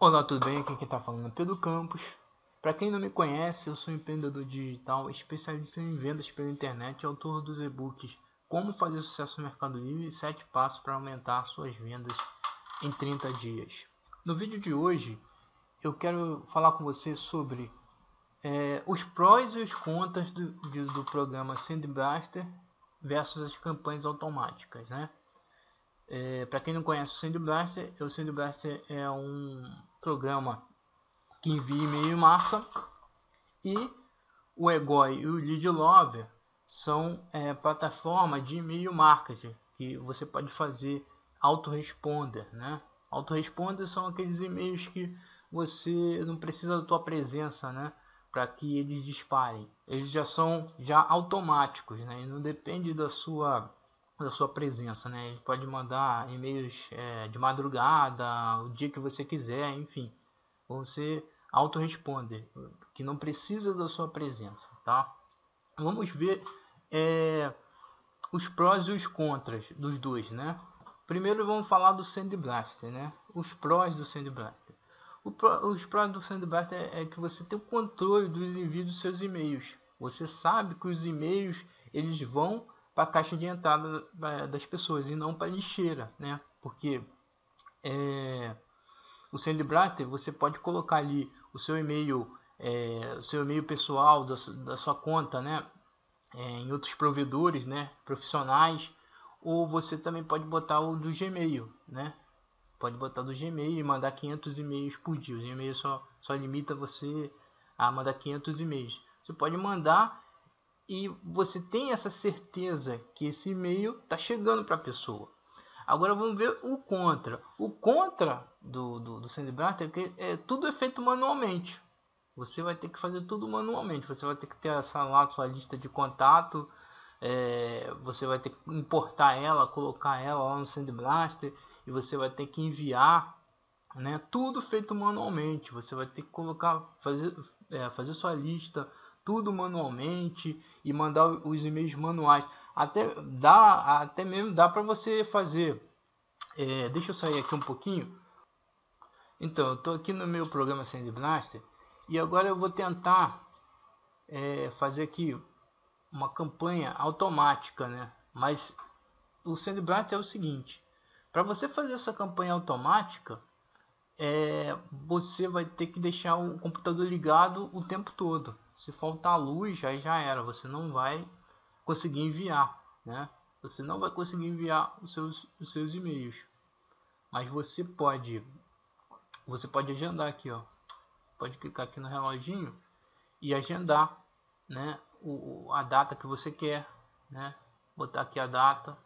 Olá, tudo bem? Aqui quem está falando é Pedro Campos. Para quem não me conhece, eu sou empreendedor digital, especialista em vendas pela internet e autor dos e-books Como Fazer Sucesso no Mercado Livre e 7 Passos para Aumentar Suas Vendas em 30 Dias. No vídeo de hoje, eu quero falar com você sobre os prós e os contras do programa SendBlaster versus as campanhas automáticas, né? Para quem não conhece o SendBlaster é um programa que envia e-mail em massa, e o E-goi e o LeadLovers são plataformas de e-mail marketing que você pode fazer autoresponder, né? Autoresponder são aqueles e-mails que você não precisa da tua presença, né, para que eles disparem. Eles já são automáticos, né? E não depende da sua presença, né? Ele pode mandar e-mails de madrugada, o dia que você quiser, enfim, você autorresponde, que não precisa da sua presença, tá? Vamos ver os prós e os contras dos dois, né? Primeiro vamos falar do SendBlaster, né? Os prós do SendBlaster. Os prós do SendBlaster é que você tem o controle dos envios dos seus e-mails. Você sabe que os e-mails eles vão para a caixa de entrada das pessoas e não para a lixeira, né? Porque o SendBlaster você pode colocar ali o seu e-mail pessoal da sua conta, né? Em outros provedores, né? Profissionais, ou você também pode botar o do Gmail, né? Pode botar do Gmail e mandar 500 e-mails por dia. O Gmail só limita você a mandar 500 e-mails. Você pode mandar e você tem essa certeza que esse e-mail está chegando para a pessoa. Agora vamos ver o contra. O contra do SendBlaster é que tudo é feito manualmente. Você vai ter que fazer tudo manualmente. Você vai ter que ter sua lista de contato. Você vai ter que importar ela, colocar ela lá no SendBlaster. E você vai ter que enviar, né? Tudo feito manualmente. Você vai ter que fazer sua lista tudo manualmente e mandar os e-mails manuais. Até mesmo dá para você fazer. Deixa eu sair aqui um pouquinho. Então, eu estou aqui no meu programa SendBlaster e agora eu vou tentar fazer aqui uma campanha automática, né? Mas o SendBlaster é o seguinte: para você fazer essa campanha automática, você vai ter que deixar o computador ligado o tempo todo. Se faltar luz, aí já era, você não vai conseguir enviar, né? Você não vai conseguir enviar os seus e-mails. Mas você pode agendar aqui, ó. Pode clicar aqui no reloginho e agendar, né, a data que você quer, né? Botar aqui a data.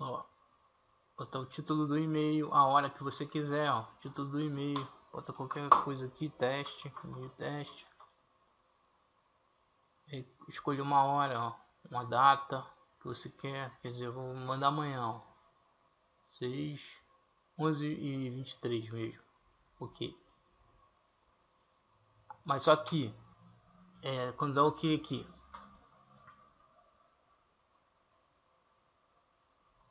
Ó. Botar o título do e-mail, a hora que você quiser, ó. Título do e-mail. Bota qualquer coisa aqui, teste. Escolha uma hora, ó, uma data que você quer dizer, eu vou mandar amanhã, ó. 6/11/23 mesmo, ok. Mas só que, quando dá ok aqui,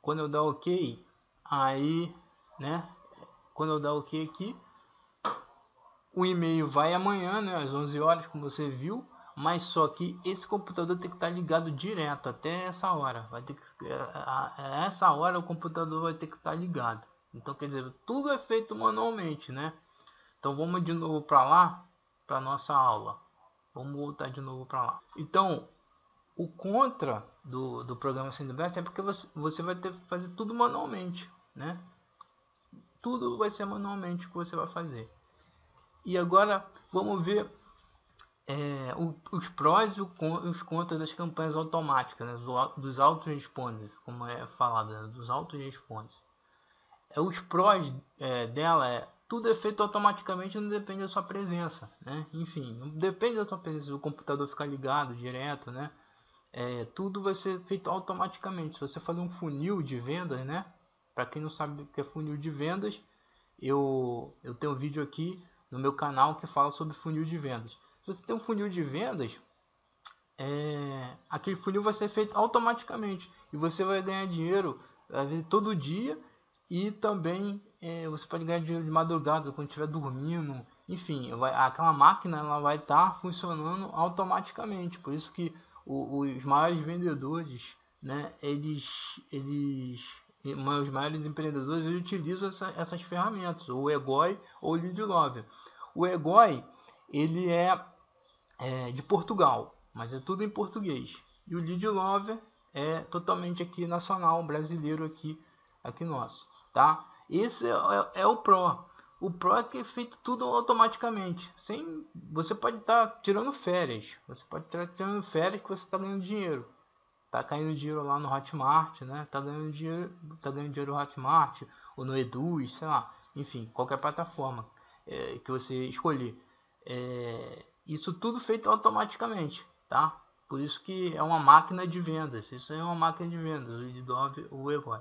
quando eu dar ok, aí, né, quando eu dar ok aqui, o e-mail vai amanhã, né, às 11 horas, como você viu, mas só que esse computador tem que estar ligado direto até essa hora. A essa hora o computador vai ter que estar ligado. Então, quer dizer, tudo é feito manualmente, né? Então, vamos de novo para lá, para nossa aula. Vamos voltar de novo para lá. Então, o contra do programa SendBlaster é porque você vai ter que fazer tudo manualmente, né? Tudo vai ser manualmente que você vai fazer. E agora vamos ver os prós e os contras das campanhas automáticas, né, dos autoresponders, como é falado, né, dos autoresponders. Os prós dela tudo é feito automaticamente, não depende da sua presença, né? Enfim, não depende da sua presença, o computador ficar ligado direto, né? Tudo vai ser feito automaticamente. Se você fazer um funil de vendas, né? Para quem não sabe o que é funil de vendas, eu tenho um vídeo aqui no meu canal que fala sobre funil de vendas. Se você tem um funil de vendas, aquele funil vai ser feito automaticamente e você vai ganhar dinheiro todo dia E também você pode ganhar dinheiro de madrugada, quando estiver dormindo. Enfim, aquela máquina ela vai estar funcionando automaticamente. Por isso que os maiores vendedores, né, os maiores empreendedores, eles utilizam essas ferramentas, o E-goi ou o LeadLovers. O E-goi, ele é de Portugal, mas é tudo em português. E o LeadLovers é totalmente aqui nacional, brasileiro aqui nosso, tá? Esse é o Pro. O Pro é que é feito tudo automaticamente. Você pode estar tirando férias. Você pode estar tirando férias que você está ganhando dinheiro. Tá caindo dinheiro lá no Hotmart, né? Tá ganhando dinheiro no Hotmart, ou no Edu, sei lá. Enfim, qualquer plataforma que você escolher. Isso tudo feito automaticamente, tá? Por isso que é uma máquina de vendas. Isso é uma máquina de vendas, o E-goi.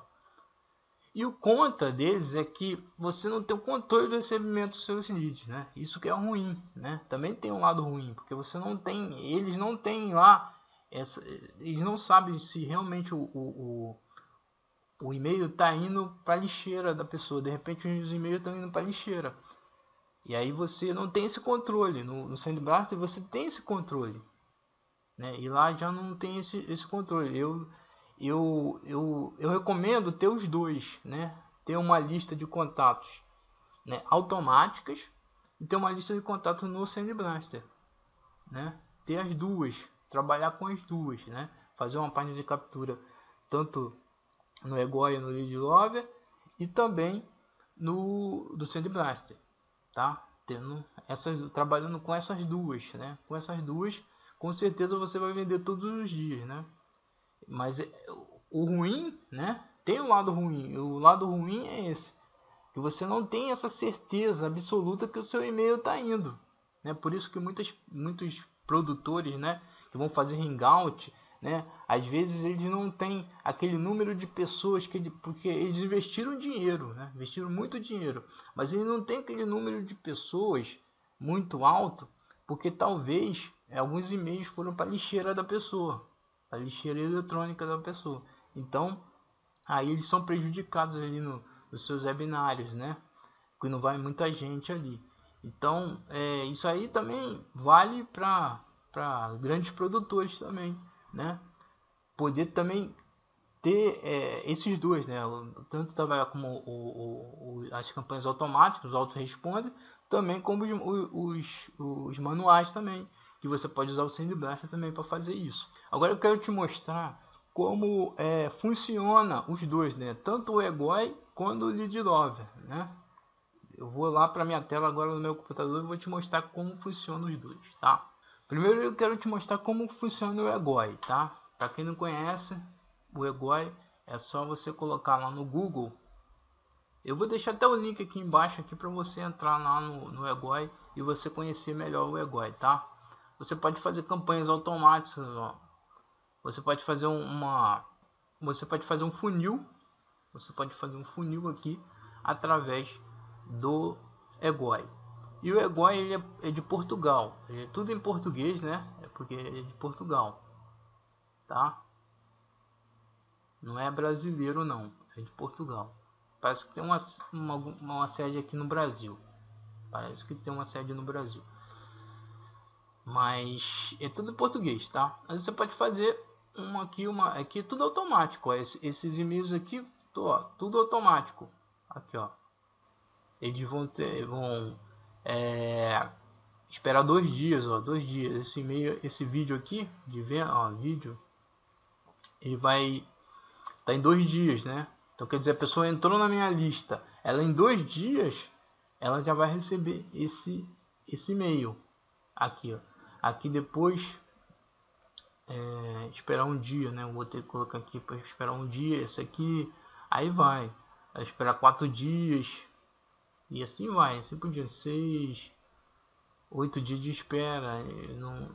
E o conta deles é que você não tem o controle do recebimento dos seus leads, né? Isso que é ruim, né? Também tem um lado ruim, porque você não tem, eles não têm lá, eles não sabem se realmente o e-mail está indo para a lixeira da pessoa. De repente os e-mails estão indo para a lixeira. E aí você não tem esse controle. No SendBlaster você tem esse controle, né? E lá já não tem esse controle. Eu recomendo ter os dois, né? Ter uma lista de contatos, né, automáticas, e ter uma lista de contatos no SendBlaster, né? Ter as duas, trabalhar com as duas, né? Fazer uma página de captura tanto no E-goi, no LeadLovers e também do SendBlaster, tá? Trabalhando com essas duas, né? Com essas duas, com certeza você vai vender todos os dias, né? Mas o ruim, né? Tem um lado ruim. O lado ruim é esse, que você não tem essa certeza absoluta que o seu e-mail está indo, né? Por isso que muitos produtores, né, que vão fazer hangout, né, às vezes eles não têm aquele número de pessoas porque eles investiram dinheiro, né? Investiram muito dinheiro, mas eles não têm aquele número de pessoas muito alto, porque talvez alguns e-mails foram para a lixeira da pessoa, a lixeira eletrônica da pessoa. Então aí eles são prejudicados ali nos seus webinários, né, que não vai muita gente ali. Então isso aí também vale para grandes produtores também, né, poder também ter esses dois, né, tanto trabalhar como as campanhas automáticas, os autoresponder, também como os manuais também, que você pode usar o SendBlaster também para fazer isso. Agora eu quero te mostrar como funciona os dois, né? Tanto o E-goi quanto o LeadLovers, né? Eu vou lá para minha tela agora no meu computador e vou te mostrar como funciona os dois, tá? Primeiro eu quero te mostrar como funciona o E-goi, tá? Para quem não conhece, o E-goi é só você colocar lá no Google. Eu vou deixar até o link aqui embaixo aqui para você entrar lá no E-goi e você conhecer melhor o E-goi, tá? Você pode fazer campanhas automáticas, ó. Você pode fazer um funil. Você pode fazer um funil aqui através do E-goi. E o E-goi ele é de Portugal. Ele é tudo em português, né? É porque ele é de Portugal, tá? Não é brasileiro não, é de Portugal. Parece que tem uma sede aqui no Brasil. Parece que tem uma sede no Brasil. Mas é tudo em português, tá? Aí você pode fazer aqui é tudo automático, ó. Esses e-mails aqui, ó, tudo automático. Aqui, ó. Eles vão esperar 2 dias, ó, 2 dias. Esse vídeo aqui de venda, ó, vídeo. Ele vai tá em 2 dias, né? Então quer dizer, a pessoa entrou na minha lista, ela em 2 dias, ela já vai receber esse e-mail aqui, ó. Aqui depois esperar um dia, né? Eu vou ter que colocar aqui para esperar um dia. Esse aqui aí vai esperar 4 dias e assim vai. Assim por dia, 6, 8 dias de espera.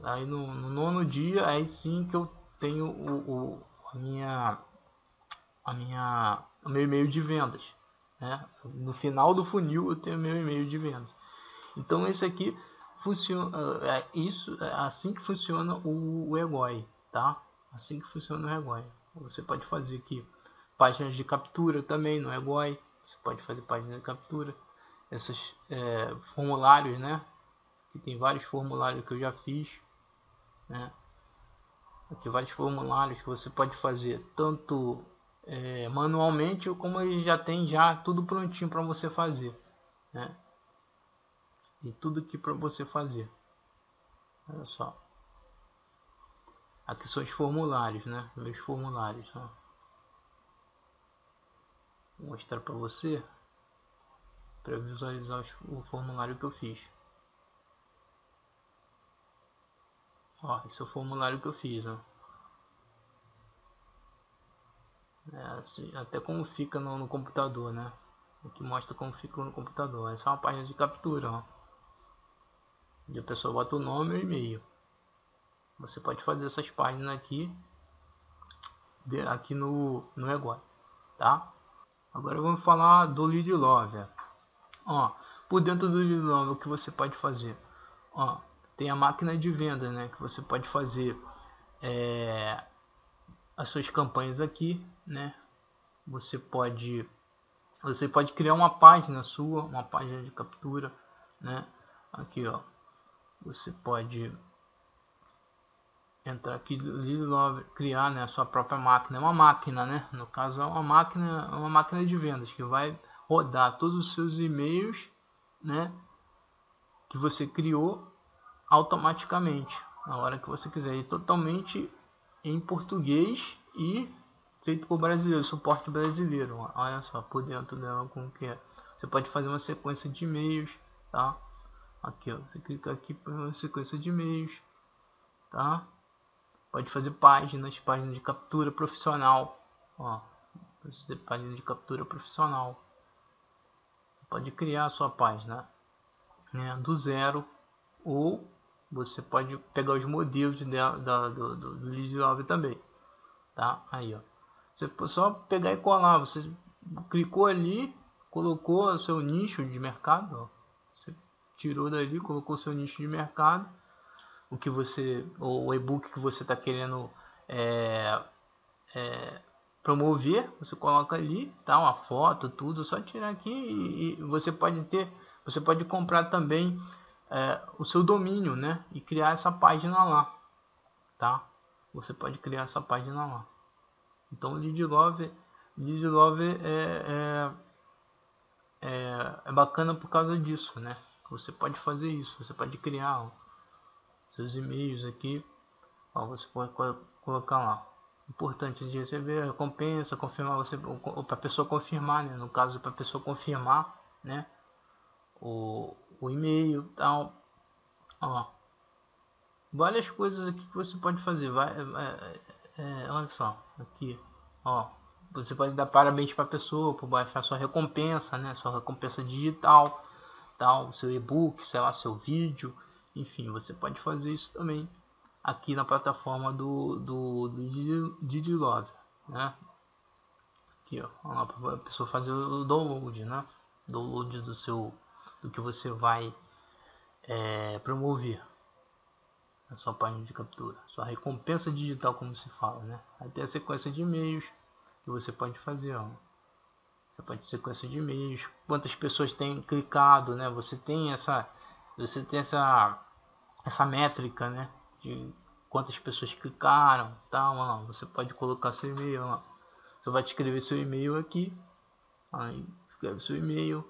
Aí no 9º dia, aí sim que eu tenho o meu e-mail de vendas, né? No final do funil eu tenho meu e-mail de vendas. Então esse aqui funciona, assim que funciona o E-goi, tá? Assim que funciona o E-goi. Você pode fazer aqui páginas de captura também no E-goi. pode fazer página de captura, esses formulários, né? Que tem vários formulários que eu já fiz, né? Aqui vários formulários que você pode fazer tanto manualmente, ou como ele já tem já tudo prontinho para você fazer, né? Tem tudo aqui para você fazer. Olha só, aqui são os formulários, né? Meus formulários, ó. Vou mostrar para você, para visualizar o formulário que eu fiz. Ó, esse é o formulário que eu fiz, ó. É, assim, até como fica no computador, né? Aqui mostra como fica no computador. Essa é uma página de captura, ó. E a pessoa bota o nome e o e-mail. Você pode fazer essas páginas aqui, aqui no E-goi, tá? Agora vamos falar do LeadLover. Ó, por dentro do LeadLover, o que você pode fazer? Ó, tem a máquina de venda, né? Que você pode fazer as suas campanhas aqui, né? Você pode criar uma página sua, uma página de captura, né? Aqui, ó, você pode entrar aqui no LeadLover, criar, né, a sua própria máquina. É uma máquina, né? No caso, é uma máquina de vendas que vai rodar todos os seus e-mails, né, que você criou, automaticamente na hora que você quiser, e totalmente em português e feito por brasileiro, suporte brasileiro. Olha só, por dentro dela, como que é. Você pode fazer uma sequência de e-mails, tá? Aqui, ó, você clica aqui para uma sequência de e-mails, tá? Pode fazer páginas de captura profissional, ó, página de captura profissional. Pode criar a sua página, né, do zero, ou você pode pegar os modelos do LeadLover também, tá? Aí, ó, você só pegar e colar. Você clicou ali, colocou seu nicho de mercado, ó. Você tirou dali, colocou seu nicho de mercado, o que você, ou o e-book que você está querendo promover, você coloca ali, tá? Uma foto, tudo, só tirar aqui, e você pode comprar também o seu domínio, né, e criar essa página lá, tá? Você pode criar essa página lá. Então o LeadLover é bacana por causa disso, né? Você pode fazer isso, você pode criar, ó, seus e-mails aqui, ó, você pode colocar lá, importante de receber recompensa, confirmar, você, para pessoa confirmar, né? No caso, para pessoa confirmar, né, o e-mail, tal, ó, várias coisas aqui que você pode fazer. Olha só, aqui, ó, você pode dar parabéns para a pessoa por baixar sua recompensa, né, sua recompensa digital, tal, seu e-book, sei lá, seu vídeo, enfim, você pode fazer isso também aqui na plataforma do LeadLover, né? Aqui, ó, para a pessoa fazer o download, né, download do que você vai promover na sua página de captura, sua recompensa digital, como se fala, né? Até a sequência de e-mails que você pode fazer, ó. Você pode sequência de e-mails, quantas pessoas têm clicado, né? Você tem essa métrica, né, de quantas pessoas clicaram, tá? Ó, você pode colocar seu e-mail, ó. Você vai escrever seu e-mail aqui, aí escreve seu e-mail,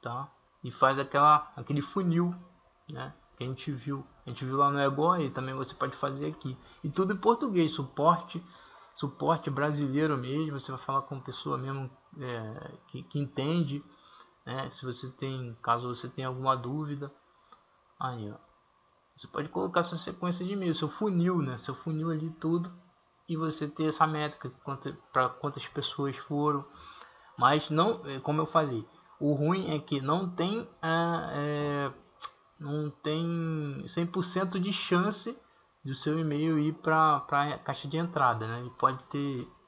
tá? E faz aquele funil, né, que a gente viu lá no E-goi, e também você pode fazer aqui. E tudo em português, suporte brasileiro mesmo. Você vai falar com pessoa mesmo que entende, né? Se você tem, caso você tenha alguma dúvida, aí, ó, você pode colocar sua sequência de e-mail, seu funil, né, seu funil ali tudo, e você ter essa métrica para quantas pessoas foram. Mas não, como eu falei, o ruim é que não tem 100% de chance do seu e-mail ir para a caixa de entrada, né? Ele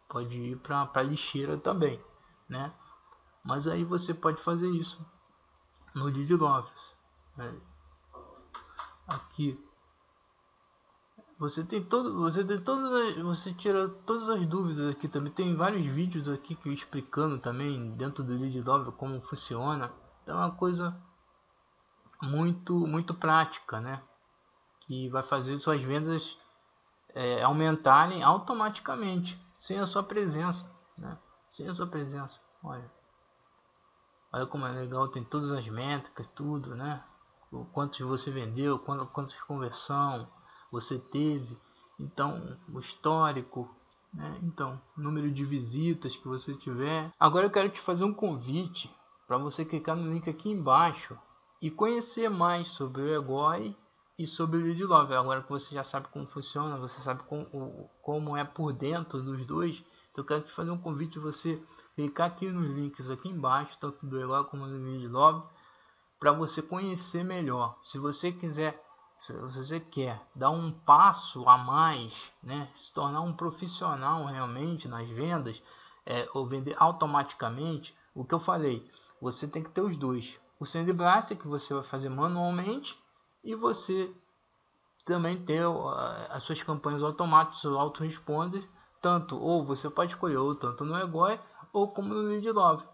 pode ir para a lixeira também, né? Mas aí você pode fazer isso no LeadLover, né? Aqui Você tira todas as dúvidas aqui também. Tem vários vídeos aqui que explicando também dentro do LeadLovers como funciona. Então é uma coisa muito prática, né? Que vai fazer suas vendas aumentarem automaticamente sem a sua presença, né? Sem a sua presença. Olha como é legal, tem todas as métricas, tudo, né? Quantos você vendeu, quantas conversão você teve, então o histórico, né? Então número de visitas que você tiver. Agora eu quero te fazer um convite para você clicar no link aqui embaixo e conhecer mais sobre o E-goi e sobre o LeadLovers. Agora que você já sabe como funciona, você sabe como é por dentro dos dois, então eu quero te fazer um convite, você clicar aqui nos links aqui embaixo, tanto do E-goi como do LeadLovers, para você conhecer melhor. Se você quer dar um passo a mais, né, se tornar um profissional realmente nas vendas, ou vender automaticamente, o que eu falei, você tem que ter os dois. O SendBlaster, que você vai fazer manualmente, e você também ter as suas campanhas automáticas, o autoresponder, tanto, ou você pode escolher, ou tanto no E-goi, ou como no LeadLovers,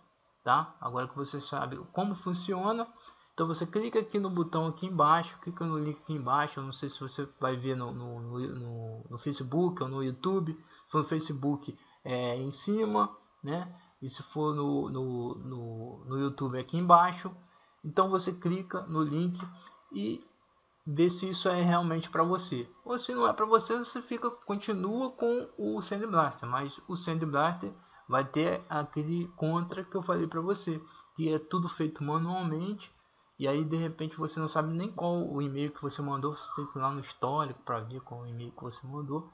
tá? Agora que você sabe como funciona, então você clica aqui no botão aqui embaixo, clica no link aqui embaixo. Eu não sei se você vai ver no Facebook ou no YouTube. Se for no Facebook é em cima, né? E se for no YouTube é aqui embaixo. Então você clica no link e vê se isso é realmente para você. Ou se não é para você, você continua com o SendBlaster. Mas o SendBlaster vai ter aquele contra que eu falei para você, que é tudo feito manualmente. E aí de repente você não sabe nem qual o e-mail que você mandou, você tem que ir lá no histórico para ver qual o e-mail que você mandou.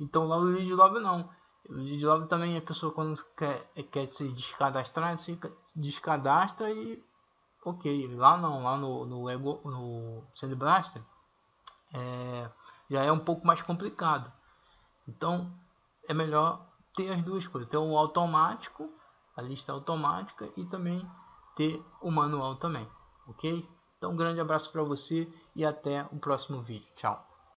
Então lá no LeadLovers não. O LeadLovers também, a pessoa quando quer se descadastrar, se descadastra e ok. Lá não, lá no SendBlaster já é um pouco mais complicado. Então é melhor ter as duas coisas, ter o automático, a lista automática, e também ter o manual também. Ok? Então, um grande abraço para você e até o próximo vídeo. Tchau!